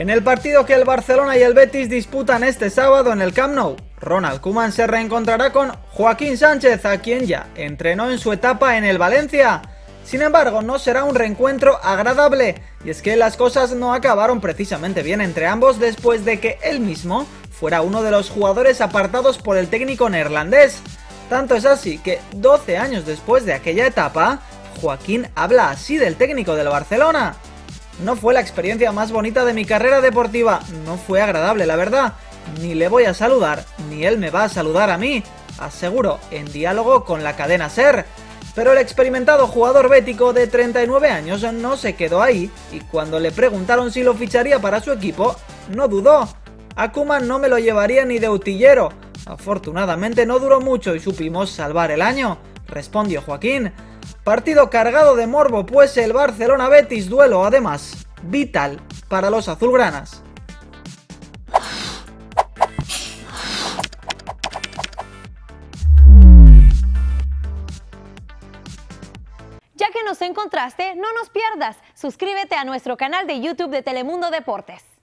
En el partido que el Barcelona y el Betis disputan este sábado en el Camp Nou, Ronald Koeman se reencontrará con Joaquín Sánchez, a quien ya entrenó en su etapa en el Valencia. Sin embargo, no será un reencuentro agradable, y es que las cosas no acabaron precisamente bien entre ambos después de que él mismo fuera uno de los jugadores apartados por el técnico neerlandés. Tanto es así que 12 años después de aquella etapa, Joaquín habla así del técnico del Barcelona. No fue la experiencia más bonita de mi carrera deportiva, no fue agradable la verdad, ni le voy a saludar, ni él me va a saludar a mí, aseguró en diálogo con la cadena SER. Pero el experimentado jugador bético de 39 años no se quedó ahí y cuando le preguntaron si lo ficharía para su equipo, no dudó. A Koeman no me lo llevaría ni de utillero. Afortunadamente no duró mucho y supimos salvar el año, respondió Joaquín. Partido cargado de morbo pues el Barcelona-Betis, duelo además vital para los azulgranas. Ya que nos encontraste, no nos pierdas. Suscríbete a nuestro canal de YouTube de Telemundo Deportes.